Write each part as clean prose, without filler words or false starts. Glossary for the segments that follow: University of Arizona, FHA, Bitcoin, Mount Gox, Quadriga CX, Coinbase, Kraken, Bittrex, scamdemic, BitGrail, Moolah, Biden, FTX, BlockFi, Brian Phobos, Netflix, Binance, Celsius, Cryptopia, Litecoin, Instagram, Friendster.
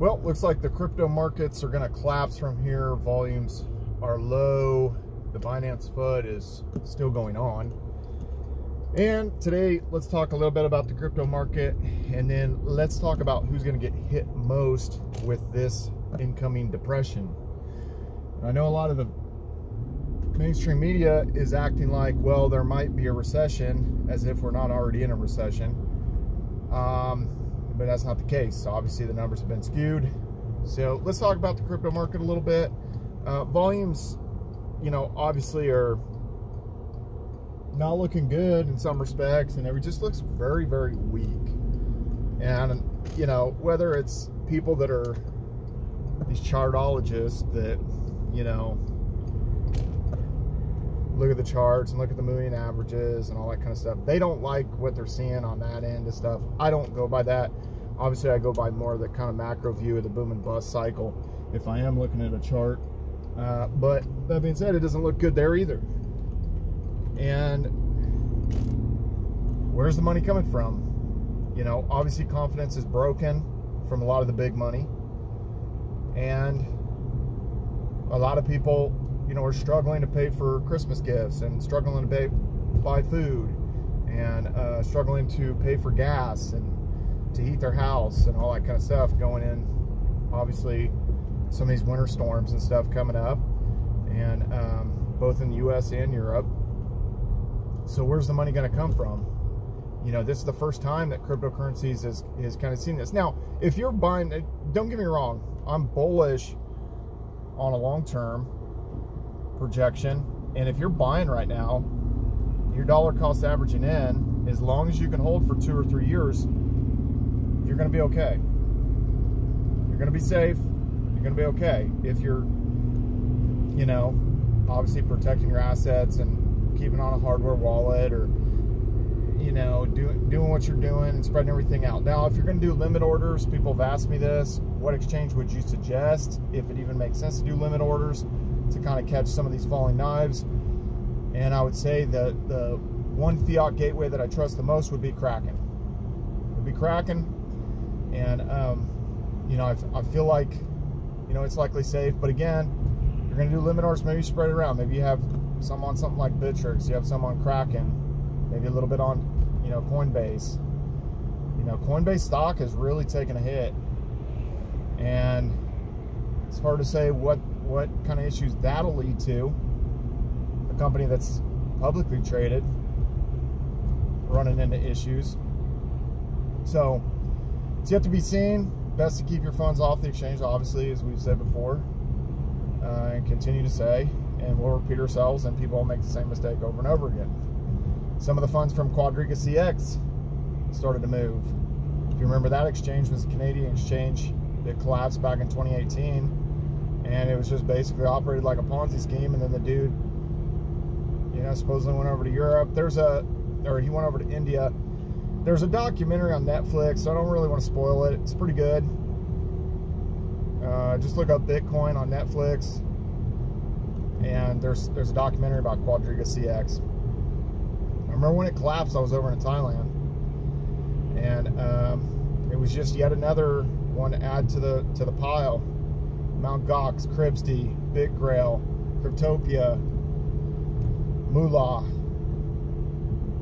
Well, looks like the crypto markets are going to collapse from here. Volumes are low. The Binance FUD is still going on. And today, let's talk a little bit about the crypto market, and then let's talk about who's going to get hit most with this incoming depression. And I know a lot of the mainstream media is acting like, well, there might be a recession, as if we're not already in a recession. But that's not the case. Obviously, the numbers have been skewed. So let's talk about the crypto market a little bit. Volumes, you know, obviously are not looking good in some respects, and it just looks very, very weak. And, you know, whether it's people that are these chartologists that, you know, look at the charts and look at the moving averages and all that kind of stuff. They don't like what they're seeing on that end of stuff. I don't go by that. Obviously, I go by more of the kind of macro view of the boom and bust cycle if I am looking at a chart. But that being said, it doesn't look good there either. And where's the money coming from? You know, obviously confidence is broken from a lot of the big money. And a lot of people, you know, are struggling to pay for Christmas gifts and struggling to buy food and struggling to pay for gas and to heat their house and all that kind of stuff going in. Obviously, some of these winter storms and stuff coming up, and both in the U.S. and Europe. So where's the money going to come from? You know, this is the first time that cryptocurrencies has kind of seen this. Now, if you're buying, don't get me wrong, I'm bullish on a long-term projection, and if you're buying right now, your dollar cost averaging in, as long as you can hold for 2 or 3 years, you're going to be okay. You're going to be safe. You're going to be okay if you're, you know, obviously protecting your assets and keeping on a hardware wallet, or, you know, doing what you're doing and spreading everything out. Now, if you're going to do limit orders, people have asked me this, what exchange would you suggest, if it even makes sense to do limit orders to kind of catch some of these falling knives? And I would say that the one fiat gateway that I trust the most would be Kraken. It would be Kraken. And you know, I feel like, you know, it's likely safe. But again, you're gonna do limit orders, maybe you spread it around. Maybe you have some on something like Bittrex, you have some on Kraken, maybe a little bit on, you know, Coinbase. You know, Coinbase stock has really taken a hit, and it's hard to say what kind of issues that'll lead to. A company that's publicly traded running into issues. So it's yet to be seen. Best to keep your funds off the exchange, obviously, as we've said before, and continue to say, and we'll repeat ourselves, and people will make the same mistake over and over again. Some of the funds from Quadriga CX started to move. If you remember, that exchange was a Canadian exchange that collapsed back in 2018. And it was just basically operated like a Ponzi scheme. And then the dude, you know, supposedly went over to Europe. He went over to India. There's a documentary on Netflix, so I don't really want to spoil it. It's pretty good. Just look up Bitcoin on Netflix. And there's a documentary about Quadriga CX. I remember when it collapsed, I was over in Thailand. And it was just yet another one to add to the pile. Mount Gox, Cryptsy, BitGrail, Cryptopia, Moolah,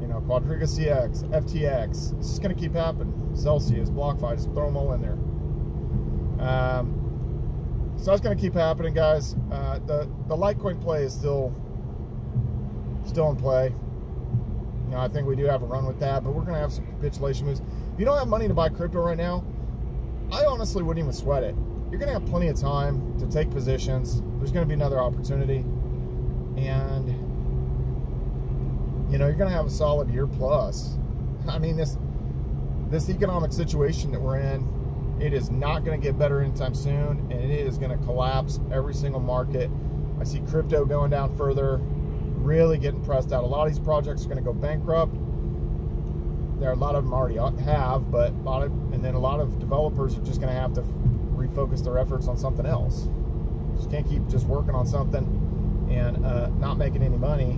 you know, Quadriga CX, FTX. It's just going to keep happening. Celsius, BlockFi, just throw them all in there. So that's going to keep happening, guys. The Litecoin play is still in play. You know, I think we do have a run with that, but we're going to have some capitulation moves. If you don't have money to buy crypto right now, I honestly wouldn't even sweat it. You're going to have plenty of time to take positions. There's going to be another opportunity. And, you know, you're going to have a solid year plus. I mean, this economic situation that we're in, it is not going to get better anytime soon. And it is going to collapse every single market. I see crypto going down further, really getting pressed out. A lot of these projects are going to go bankrupt. There are a lot of them already have, but a lot of developers are just going to have to refocus their efforts on something else. Just can't keep just working on something and not making any money,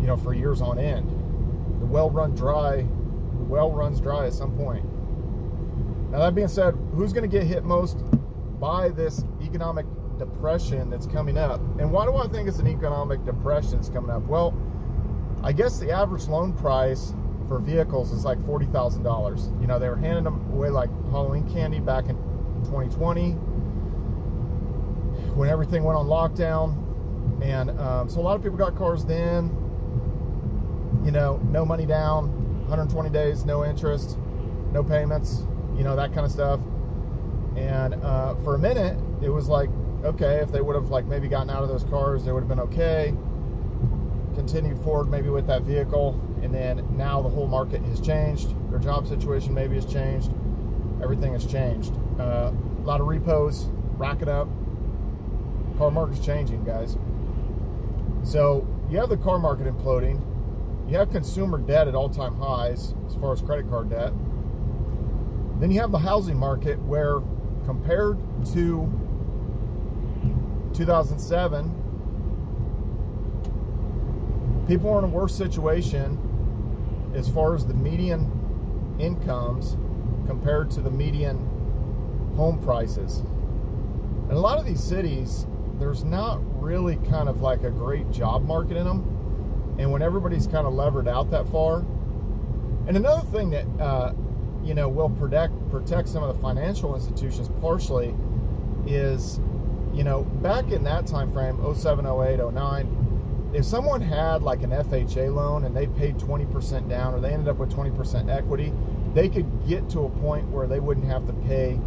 you know, for years on end. The well runs dry at some point. Now that being said, who's going to get hit most by this economic depression that's coming up? And why do I think it's an economic depression that's coming up? Well, I guess the average loan price for vehicles is like $40,000. You know, they were handing them away like Halloween candy back in 2020 when everything went on lockdown. And so a lot of people got cars then, you know, no money down, 120 days, no interest, no payments, you know, that kind of stuff. And for a minute, it was like, okay, if they would have like maybe gotten out of those cars, they would have been okay, continued forward maybe with that vehicle. And then now the whole market has changed. Their job situation maybe has changed. Everything has changed. A lot of repos, rack it up. Car market's changing, guys. So you have the car market imploding. You have consumer debt at all-time highs as far as credit card debt. Then you have the housing market where compared to 2007, people are in a worse situation as far as the median incomes compared to the median home prices. And a lot of these cities, there's not really kind of like a great job market in them. And when everybody's kind of levered out that far. And another thing that, you know, will protect some of the financial institutions partially is, you know, back in that time frame, 07, 08, 09, if someone had like an FHA loan and they paid 20% down or they ended up with 20% equity, they could get to a point where they wouldn't have to pay,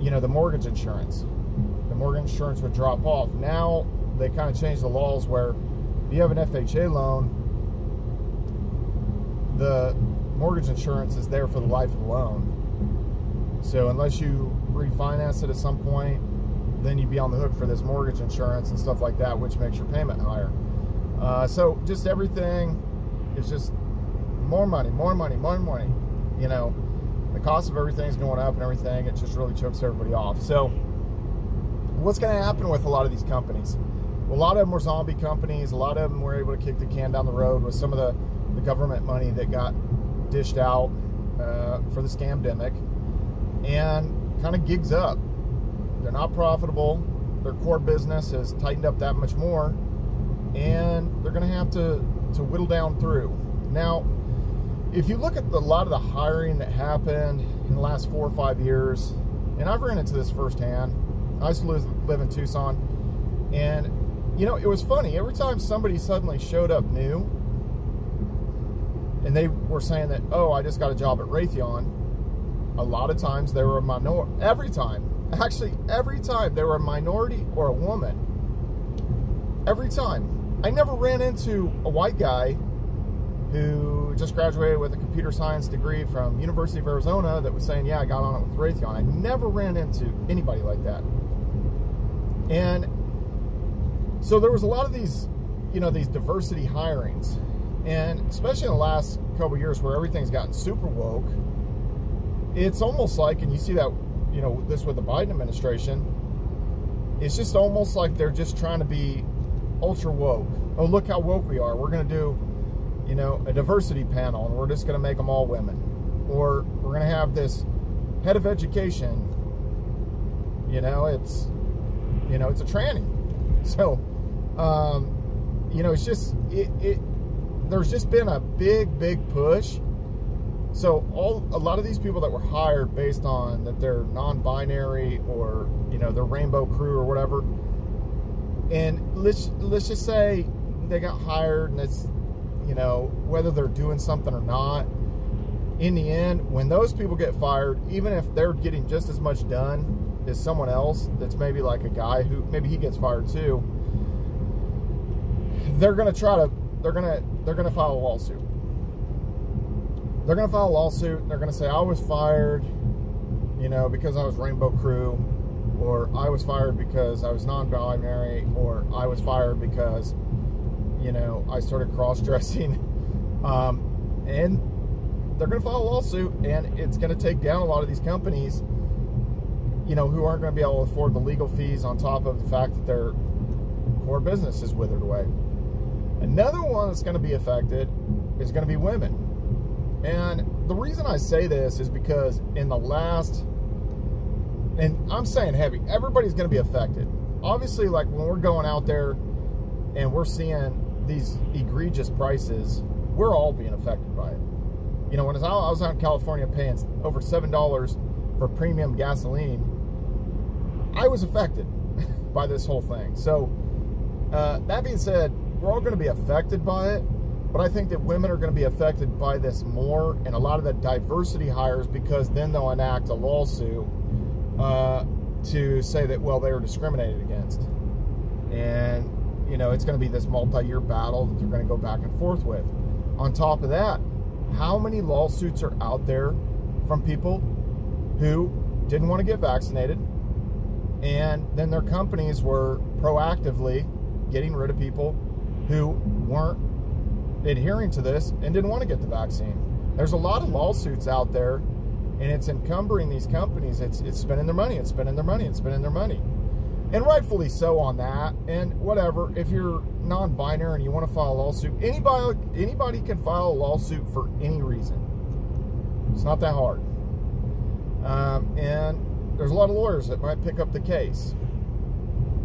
you know, the mortgage insurance. The mortgage insurance would drop off. Now they kind of changed the laws where if you have an FHA loan, the mortgage insurance is there for the life of the loan. So unless you refinance it at some point, then you'd be on the hook for this mortgage insurance and stuff like that, which makes your payment higher. So just everything is just more money, more money, more money. You know, the cost of everything's going up and everything. It just really chokes everybody off. So what's going to happen with a lot of these companies? A lot of them were zombie companies. A lot of them were able to kick the can down the road with some of the government money that got dished out for the scamdemic, and kind of gigs up. They're not profitable. Their core business has tightened up that much more, and they're going to have to whittle down through. Now, if you look at a lot of the hiring that happened in the last 4 or 5 years, and I've ran into this firsthand. I used to live in Tucson, and you know, it was funny. Every time somebody suddenly showed up new and they were saying that, oh, I just got a job at Raytheon, a lot of times they were a minority. Every time. Actually, every time they were a minority or a woman. Every time. I never ran into a white guy who just graduated with a computer science degree from University of Arizona that was saying, yeah, I got on it with Raytheon. I never ran into anybody like that. And so there was a lot of these, you know, these diversity hirings, and especially in the last couple of years where everything's gotten super woke, it's almost like, and you see that, you know, this with the Biden administration, it's just almost like they're just trying to be ultra woke. Oh, look how woke we are. We're going to do, you know, a diversity panel, and we're just going to make them all women, or we're going to have this head of education. You know, it's a tranny. So, you know, it's just, there's just been a big, big push. So a lot of these people that were hired based on that they're non-binary or, you know, they're rainbow crew or whatever. And let's just say they got hired, and it's, you know, whether they're doing something or not, in the end, when those people get fired, even if they're getting just as much done as someone else that's maybe like a guy who maybe he gets fired too, they're gonna file a lawsuit. They're gonna file a lawsuit, and they're gonna say, I was fired, you know, because I was rainbow crew, or I was fired because I was non-binary, or I was fired because, you know, I started cross-dressing. And they're gonna file a lawsuit, and it's gonna take down a lot of these companies, you know, who aren't going to be able to afford the legal fees on top of the fact that their core business is withered away. Another one that's going to be affected is going to be women. And the reason I say this is because in the last, and I'm saying heavy, everybody's going to be affected. Obviously, like when we're going out there and we're seeing these egregious prices, we're all being affected by it. You know, when I was out in California paying over $7 for premium gasoline, I was affected by this whole thing. So that being said, we're all going to be affected by it. But I think that women are going to be affected by this more, and a lot of the diversity hires, because then they'll enact a lawsuit to say that, well, they were discriminated against. And, you know, it's going to be this multi-year battle that they're going to go back and forth with. On top of that, how many lawsuits are out there from people who didn't want to get vaccinated, and then their companies were proactively getting rid of people who weren't adhering to this and didn't want to get the vaccine? There's a lot of lawsuits out there, and it's encumbering these companies. It's spending their money, it's spending their money, it's spending their money. And rightfully so on that, and whatever. If you're non-binary and you want to file a lawsuit, anybody can file a lawsuit for any reason. It's not that hard. And there's a lot of lawyers that might pick up the case,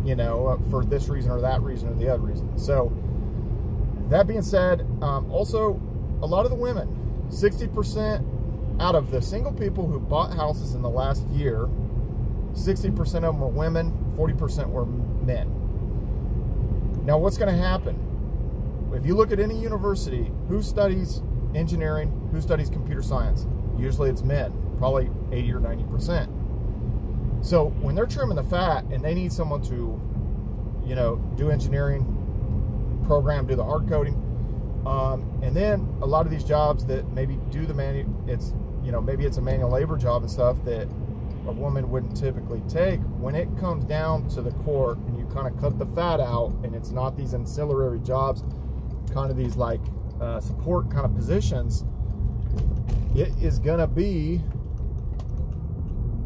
you know, for this reason or that reason or the other reason. So, that being said, also, a lot of the women, 60% out of the single people who bought houses in the last year, 60% of them were women, 40% were men. Now, what's going to happen? If you look at any university, who studies engineering, who studies computer science? Usually it's men, probably 80 or 90%. So when they're trimming the fat and they need someone to, you know, do engineering, program, do the hard coding, and then a lot of these jobs that maybe do the it's, you know, maybe it's a manual labor job and stuff that a woman wouldn't typically take. When it comes down to the core and you kind of cut the fat out, and it's not these ancillary jobs, kind of these like support kind of positions, it is gonna be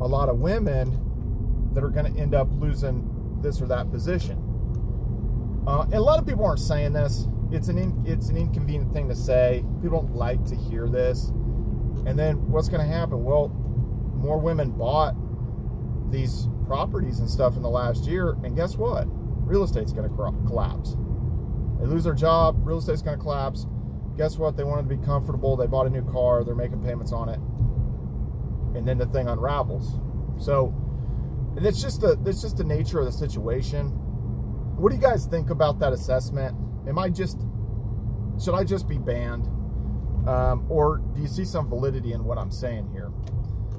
a lot of women that are gonna end up losing this or that position. And a lot of people aren't saying this. It's an inconvenient thing to say. People don't like to hear this. And then what's going to happen? Well, more women bought these properties and stuff in the last year, and guess what? Real estate's going to collapse. They lose their job. Real estate's going to collapse. Guess what? They wanted to be comfortable. They bought a new car. They're making payments on it, and then the thing unravels. So it's just the nature of the situation. What do you guys think about that assessment? Should I just be banned? Or do you see some validity in what I'm saying here?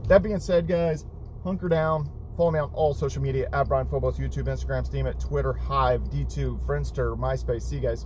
That being said, guys, hunker down. Follow me on all social media, @BrianPhobos, YouTube, Instagram, Steam, Twitter, Hive, D2, Friendster, MySpace. See you guys.